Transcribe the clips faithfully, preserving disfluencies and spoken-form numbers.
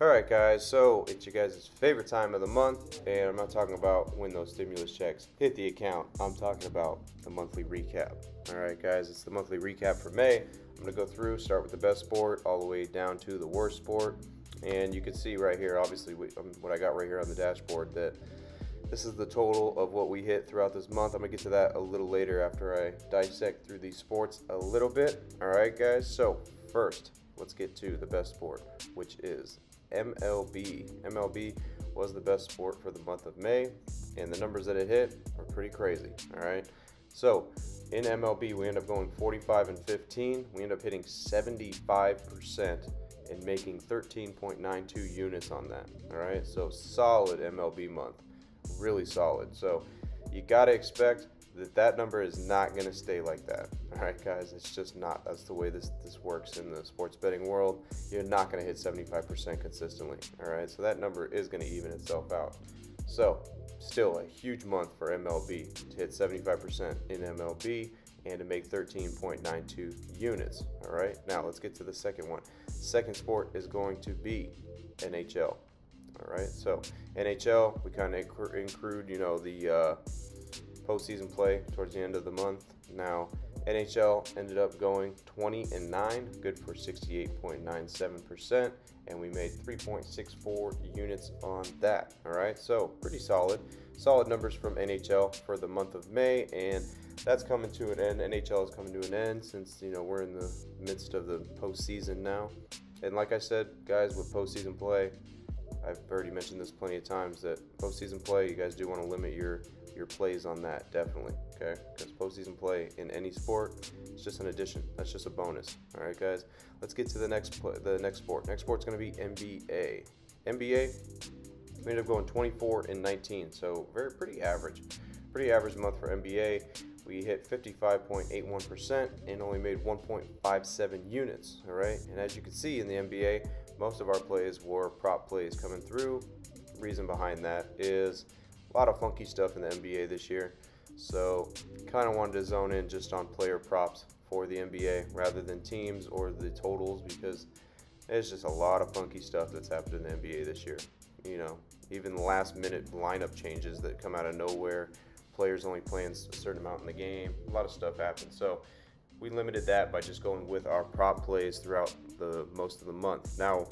Alright guys, so it's your guys' favorite time of the month, and I'm not talking about when those stimulus checks hit the account. I'm talking about the monthly recap. Alright guys, it's the monthly recap for May. I'm going to go through, start with the best sport all the way down to the worst sport. And you can see right here, obviously, what I got right here on the dashboard, that this is the total of what we hit throughout this month. I'm going to get to that a little later after I dissect through these sports a little bit. Alright guys, so first, let's get to the best sport, which is M L B. M L B was the best sport for the month of May, and the numbers that it hit are pretty crazy. All right, so in M L B we end up going forty-five and fifteen. We end up hitting seventy-five percent and making thirteen point nine two units on that. All right, so solid M L B month, really solid. So you got to expect that that number is not going to stay like that. All right guys, it's just not. That's the way this this works in the sports betting world. You're not going to hit seventy-five percent consistently. All right, so that number is going to even itself out. So still a huge month for M L B to hit seventy-five percent in M L B and to make thirteen point nine two units. All right, now let's get to the second one. Second sport is going to be N H L. All right, so N H L, we kind of include, you know, the uh postseason play towards the end of the month. Now N H L ended up going twenty and nine, good for sixty-eight point nine seven percent, and we made three point six four units on that. All right, so pretty solid solid numbers from N H L for the month of May, and that's coming to an end. N H L is coming to an end, since, you know, we're in the midst of the postseason now. And like I said guys, with postseason play, I've already mentioned this plenty of times, that postseason play, you guys do want to limit your your plays on that, definitely, okay? Because postseason play in any sport, it's just an addition. That's just a bonus. All right, guys. Let's get to the next the next sport. Next sport's going to be N B A. N B A, we ended up going twenty-four and nineteen, so very pretty average. Pretty average month for N B A. We hit fifty-five point eight one percent and only made one point five seven units, all right? And as you can see in the N B A, most of our plays were prop plays coming through. The reason behind that is a lot of funky stuff in the N B A this year, so kind of wanted to zone in just on player props for the N B A rather than teams or the totals, because there's just a lot of funky stuff that's happened in the N B A this year. You know, even last minute lineup changes that come out of nowhere, players only playing a certain amount in the game, a lot of stuff happens. So we limited that by just going with our prop plays throughout the most of the month. Now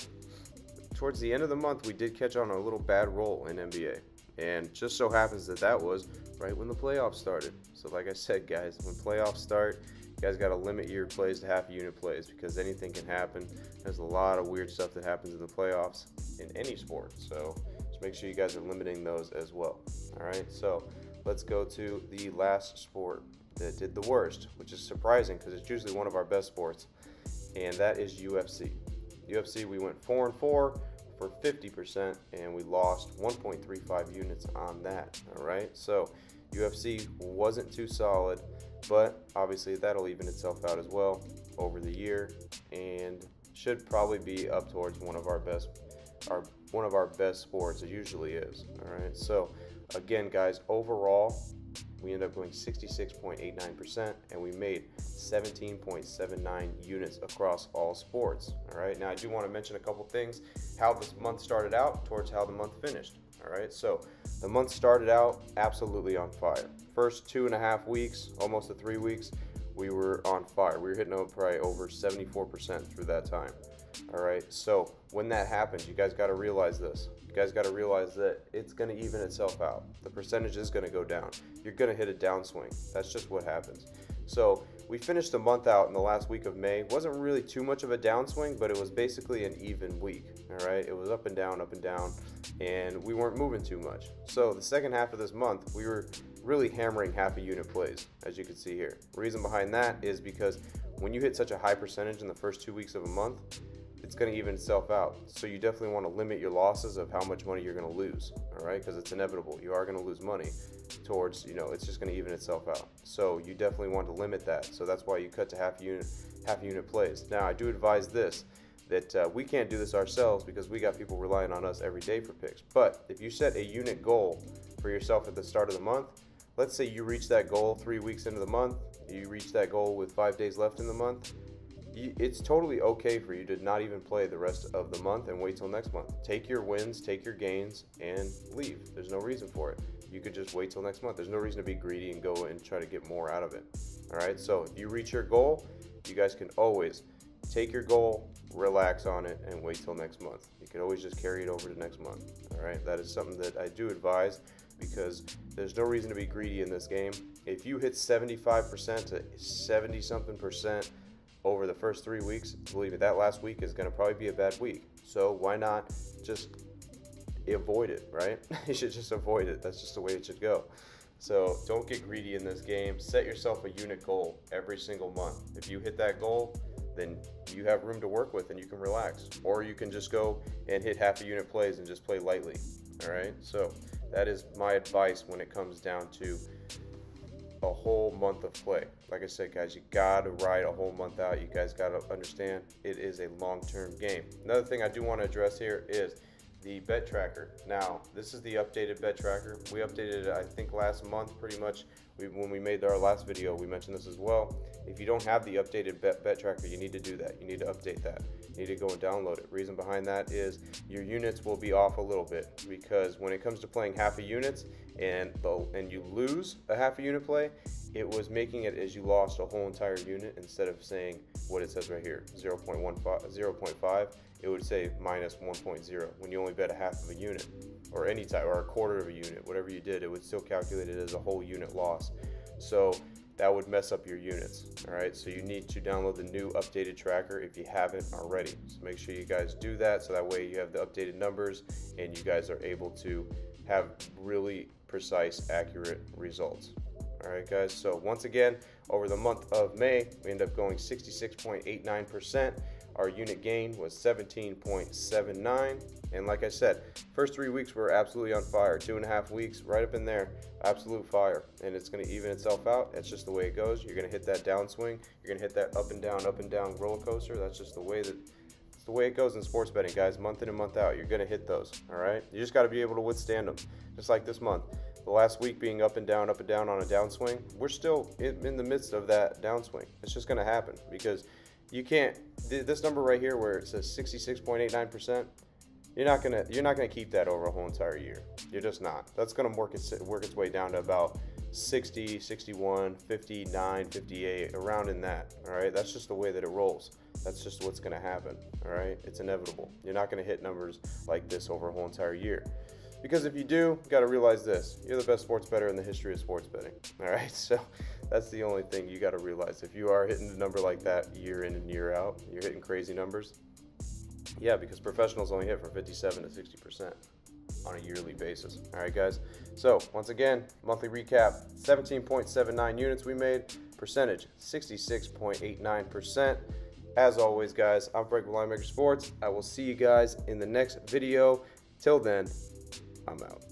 towards the end of the month, we did catch on a little bad roll in N B A, and just so happens that that was right when the playoffs started. So like I said guys, when playoffs start, you guys got to limit your plays to half unit plays, because anything can happen. There's a lot of weird stuff that happens in the playoffs in any sport, so just make sure you guys are limiting those as well. All right, so let's go to the last sport that did the worst, which is surprising because it's usually one of our best sports, and that is U F C. U F C, we went four and four for fifty percent, and we lost one point three five units on that. All right, so U F C wasn't too solid, but obviously that'll even itself out as well over the year, and should probably be up towards one of our best, our one of our best sports. It usually is. All right, so again guys, overall we end up going sixty-six point eight nine percent, and we made seventeen point seven nine units across all sports. All right, now I do want to mention a couple things, how this month started out towards how the month finished. All right, so the month started out absolutely on fire. First two and a half weeks, almost to three weeks, we were on fire. We were hitting over probably over seventy-four percent through that time. All right, so when that happens, you guys got to realize this. You guys got to realize that it's going to even itself out. The percentage is going to go down. You're going to hit a downswing. That's just what happens. So we finished the month out in the last week of May. Wasn't really too much of a downswing, but it was basically an even week. All right, it was up and down, up and down, and we weren't moving too much. So the second half of this month, we were really hammering half a unit plays, as you can see here. Reason behind that is because when you hit such a high percentage in the first two weeks of a month, it's going to even itself out. So you definitely want to limit your losses of how much money you're going to lose. All right, because it's inevitable, you are going to lose money towards, you know, it's just going to even itself out. So you definitely want to limit that. So that's why you cut to half unit half unit plays. Now I do advise this, that uh, we can't do this ourselves, because we got people relying on us every day for picks. But if you set a unit goal for yourself at the start of the month, let's say you reach that goal three weeks into the month, you reach that goal with five days left in the month, you, it's totally okay for you to not even play the rest of the month and wait till next month. Take your wins, take your gains, and leave. There's no reason for it. You could just wait till next month. There's no reason to be greedy and go and try to get more out of it. All right, so if you reach your goal, you guys can always take your goal, relax on it, and wait till next month. You can always just carry it over to next month. All right, that is something that I do advise, because there's no reason to be greedy in this game. If you hit seventy-five percent to seventy something percent over the first three weeks, believe me, that last week is going to probably be a bad week. So why not just avoid it, right? You should just avoid it. That's just the way it should go. So don't get greedy in this game. Set yourself a unit goal every single month. If you hit that goal, then you have room to work with and you can relax. Or you can just go and hit half a unit plays and just play lightly, all right? So that is my advice when it comes down to a whole month of play. Like I said, guys, you gotta ride a whole month out. You guys gotta understand it is a long-term game. Another thing I do wanna address here is the bet tracker. Now, this is the updated bet tracker. We updated it, I think, last month pretty much. We, when we made our last video, we mentioned this as well. If you don't have the updated bet, bet tracker, you need to do that. You need to update that. You need to go and download it. Reason behind that is your units will be off a little bit, because when it comes to playing half a units and, the, and you lose a half a unit play, it was making it as you lost a whole entire unit instead of saying what it says right here, zero point one five, zero point five. It would say minus one point zero when you only bet a half of a unit or any type or a quarter of a unit, whatever you did, it would still calculate it as a whole unit loss. So that would mess up your units. All right, so you need to download the new updated tracker if you haven't already. So make sure you guys do that, so that way you have the updated numbers and you guys are able to have really precise, accurate results. All right, guys, so once again, over the month of May, we end up going sixty-six point eight nine percent. Our unit gain was seventeen point seven nine. And like I said, first three weeks we were absolutely on fire. Two and a half weeks, right up in there, absolute fire. And it's gonna even itself out. That's just the way it goes. You're gonna hit that downswing. You're gonna hit that up and down, up and down roller coaster. That's just the way that, it's the way it goes in sports betting, guys. Month in and month out, you're gonna hit those, all right? You just gotta be able to withstand them, just like this month. The last week being up and down, up and down on a downswing, we're still in, in the midst of that downswing. It's just gonna happen, because you can't, th this number right here where it says sixty-six point eight nine percent, you're not gonna, you're not gonna keep that over a whole entire year. You're just not. That's gonna work its, work its way down to about sixty, sixty-one, fifty-nine, fifty-eight, around in that, all right? That's just the way that it rolls. That's just what's gonna happen, all right? It's inevitable. You're not gonna hit numbers like this over a whole entire year. Because if you do, you gotta realize this, you're the best sports bettor in the history of sports betting, all right? So that's the only thing you gotta realize. If you are hitting a number like that year in and year out, you're hitting crazy numbers. Yeah, because professionals only hit from fifty-seven to sixty percent on a yearly basis, all right, guys? So once again, monthly recap, seventeen point seven nine units we made, percentage sixty-six point eight nine percent. As always, guys, I'm Frank with Linemaker Sports. I will see you guys in the next video. Till then, I'm out.